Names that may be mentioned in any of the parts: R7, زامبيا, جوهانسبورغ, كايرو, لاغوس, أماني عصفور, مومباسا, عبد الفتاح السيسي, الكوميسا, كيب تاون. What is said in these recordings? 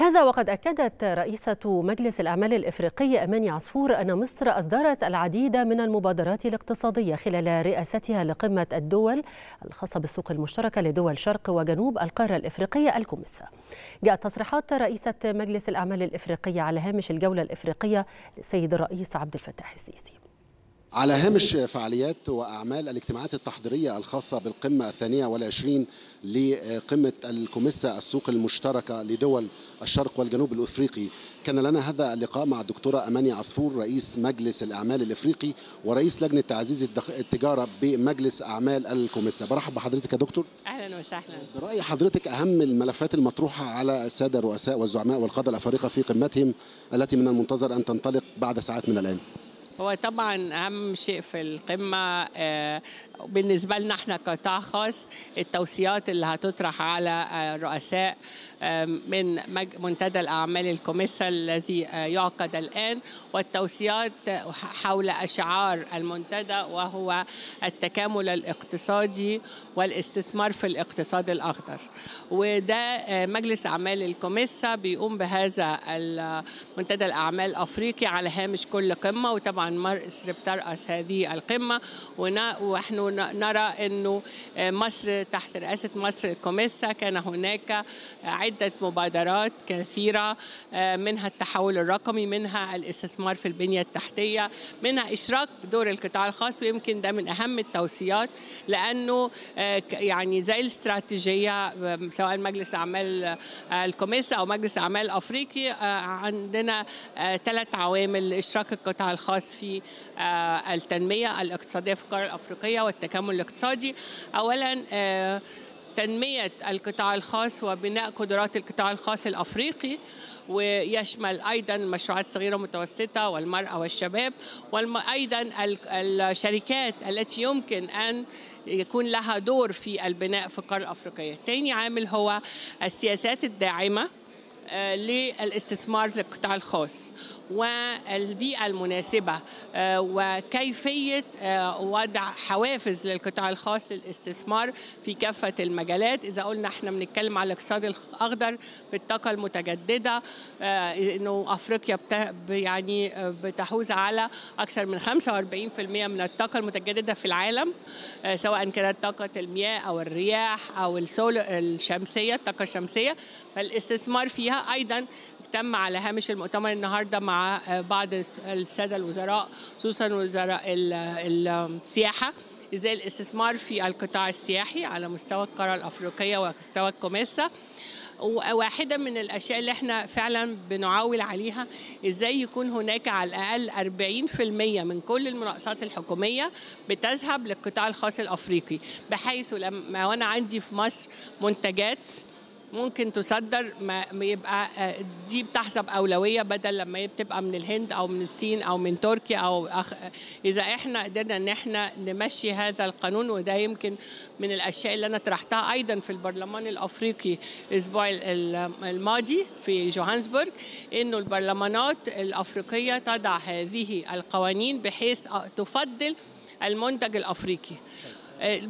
هذا وقد أكدت رئيسة مجلس الأعمال الإفريقي أماني عصفور أن مصر أصدرت العديد من المبادرات الاقتصادية خلال رئاستها لقمة الدول الخاصة بالسوق المشتركة لدول شرق وجنوب القارة الإفريقية الكوميسا. جاءت تصريحات رئيسة مجلس الأعمال الإفريقية على هامش الجولة الإفريقية للسيد الرئيس عبد الفتاح السيسي. على هامش فعاليات وأعمال الاجتماعات التحضيرية الخاصة بالقمة 22 لقمة الكوميسا السوق المشتركة لدول الشرق والجنوب الأفريقي، كان لنا هذا اللقاء مع الدكتورة أماني عصفور رئيس مجلس الأعمال الإفريقي ورئيس لجنة تعزيز التجارة بمجلس أعمال الكوميسا. برحب بحضرتك يا دكتور. أهلا وسهلا. برأي حضرتك أهم الملفات المطروحة على السادة الرؤساء والزعماء والقادة الأفارقة في قمتهم التي من المنتظر أن تنطلق بعد ساعات من الآن؟ هو طبعا أهم شيء في القمة بالنسبة لنا احنا كقطاع خاص التوصيات اللي هتطرح على الرؤساء من منتدى الأعمال الكوميسا الذي يعقد الآن، والتوصيات حول أشعار المنتدى وهو التكامل الاقتصادي والاستثمار في الاقتصاد الأخضر. وده مجلس أعمال الكوميسا بيقوم بهذا منتدى الأعمال الأفريقي على هامش كل قمة، وطبعا مصر بترأس هذه القمة، ونحن نرى أنه مصر تحت رئاسة مصر الكوميسا كان هناك عدة مبادرات كثيرة، منها التحول الرقمي، منها الاستثمار في البنية التحتية، منها إشراك دور القطاع الخاص، ويمكن ده من أهم التوصيات لأنه يعني زي الاستراتيجية سواء مجلس أعمال الكوميسا أو مجلس أعمال الأفريقي عندنا 3 عوامل: إشراك القطاع الخاص في التنمية الاقتصادية في القارة الأفريقية والتكامل الاقتصادي. أولا تنمية القطاع الخاص وبناء قدرات القطاع الخاص الأفريقي، ويشمل أيضا مشروعات صغيرة ومتوسطة والمرأة والشباب، وأيضا الشركات التي يمكن أن يكون لها دور في البناء في القارة الأفريقية. تاني عامل هو السياسات الداعمة للاستثمار للقطاع الخاص والبيئة المناسبة وكيفية وضع حوافز للقطاع الخاص للاستثمار في كافة المجالات. إذا قلنا احنا بنتكلم على الاقتصاد الأخضر في الطاقة المتجددة، إنه أفريقيا يعني بتحوز على أكثر من 45% من الطاقة المتجددة في العالم، سواء كانت طاقة المياه أو الرياح أو الشمسية الطاقة الشمسية، فالاستثمار فيها أيضا تم على هامش المؤتمر النهارده مع بعض السادة الوزراء خصوصا وزراء السياحة، ازاي الاستثمار في القطاع السياحي على مستوى القارة الأفريقية ومستوى الكوميسا. وواحدة من الأشياء اللي احنا فعلا بنعول عليها ازاي يكون هناك على الأقل 40% من كل المناقصات الحكومية بتذهب للقطاع الخاص الأفريقي، بحيث لما وانا عندي في مصر منتجات ممكن تصدر ما يبقى دي بتحظى بأولوية بدل لما بتبقى من الهند أو من الصين أو من تركيا إذا احنا قدرنا إن احنا نمشي هذا القانون. وده يمكن من الأشياء اللي أنا طرحتها أيضا في البرلمان الأفريقي الأسبوع الماضي في جوهانسبورغ، إنه البرلمانات الأفريقية تضع هذه القوانين بحيث تفضل المنتج الأفريقي.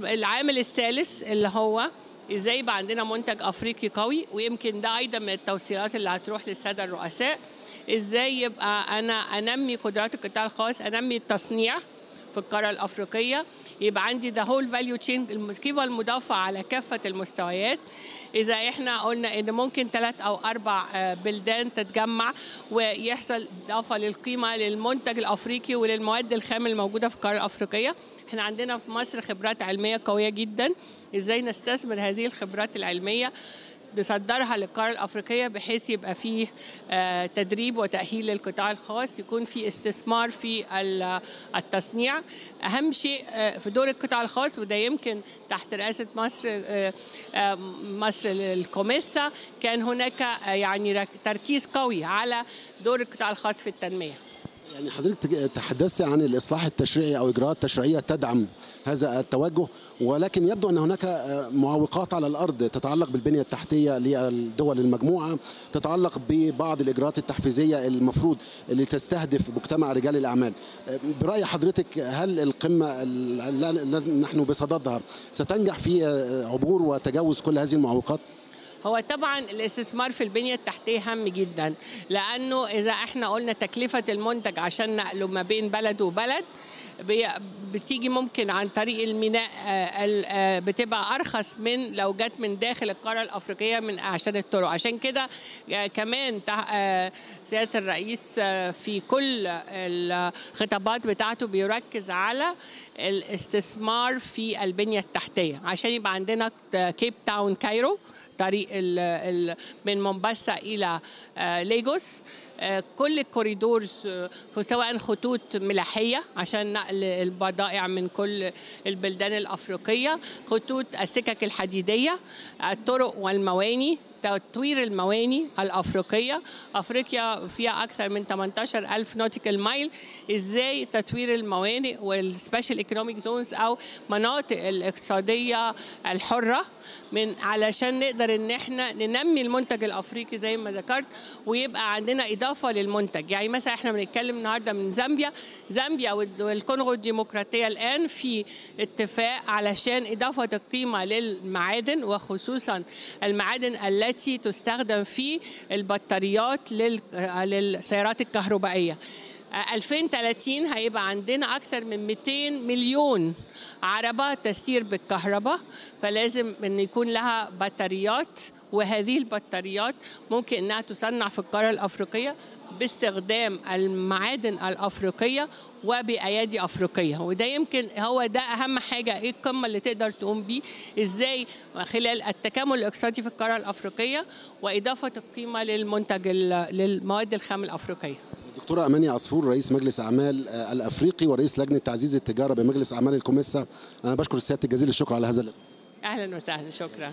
العامل الثالث اللي هو ازاي يبقى عندنا منتج افريقي قوي، ويمكن ده ايضا من التوصيات اللي هتروح للساده الرؤساء، ازاي يبقى انا انمي قدرات القطاع الخاص، انمي التصنيع في القاره الافريقيه، يبقى عندي ده هول فاليو تشين، القيمه المضافه على كافه المستويات. اذا احنا قلنا ان ممكن 3 أو 4 بلدان تتجمع ويحصل اضافه للقيمه للمنتج الافريقي وللمواد الخام الموجوده في القاره الافريقيه. احنا عندنا في مصر خبرات علميه قويه جدا، ازاي نستثمر هذه الخبرات العلميه نصدرها للقاره الافريقيه بحيث يبقى فيه تدريب وتاهيل للقطاع الخاص، يكون في استثمار في التصنيع. اهم شيء في دور القطاع الخاص، وده يمكن تحت رئاسه مصر الكوميسا كان هناك يعني تركيز قوي على دور القطاع الخاص في التنميه. يعني حضرتك تحدثت عن الإصلاح التشريعي أو إجراءات تشريعية تدعم هذا التوجه، ولكن يبدو أن هناك معوقات على الأرض تتعلق بالبنية التحتية للدول المجموعة، تتعلق ببعض الإجراءات التحفيزية المفروض اللي تستهدف مجتمع رجال الأعمال. برأي حضرتك هل القمة نحن بصددها ستنجح في عبور وتجاوز كل هذه المعوقات؟ هو طبعا الاستثمار في البنية التحتية هام جدا، لأنه إذا احنا قلنا تكلفة المنتج عشان نقله ما بين بلد وبلد بتيجي ممكن عن طريق الميناء، بتبقى أرخص من لو جت من داخل القارة الأفريقية من عشان الطرق. عشان كده كمان سيادة الرئيس في كل الخطابات بتاعته بيركز على الاستثمار في البنية التحتية، عشان يبقى عندنا كيب تاون كايرو، طريق من مومباسا إلى لاغوس، كل الكوريدورز سواء خطوط ملاحية عشان نقل البضائع من كل البلدان الأفريقية، خطوط السكك الحديدية، الطرق والمواني، تطوير المواني الأفريقية. أفريقيا فيها أكثر من 18,000 نوتيكال مايل، إزاي تطوير الموانئ والسبيشال ايكونوميك زونز أو مناطق الاقتصادية الحرة علشان نقدر إن احنا ننمي المنتج الأفريقي زي ما ذكرت، ويبقى عندنا إضافة للمنتج. يعني مثلا احنا بنتكلم النهاردة من زامبيا والكونغو الديمقراطية الآن في اتفاق علشان إضافة القيمة للمعادن، وخصوصا المعادن التي تستخدم في البطاريات للسيارات الكهربائية. 2030 هيبقى عندنا أكثر من 200 مليون عربة تسير بالكهرباء، فلازم إن يكون لها بطاريات، وهذه البطاريات ممكن إنها تصنع في القارة الأفريقية باستخدام المعادن الأفريقية وبأيادي أفريقية. وده يمكن هو ده أهم حاجة، إيه القمة اللي تقدر تقوم بيه، إزاي خلال التكامل الاقتصادي في القارة الأفريقية وإضافة القيمة للمنتج للمواد الخام الأفريقية. دكتورة أماني عصفور، رئيس مجلس أعمال الأفريقي ورئيس لجنة تعزيز التجارة بمجلس أعمال الكوميسا، أنا بشكر سيادتك جزيل الشكر على هذا اللقاء. أهلا وسهلا، شكرا.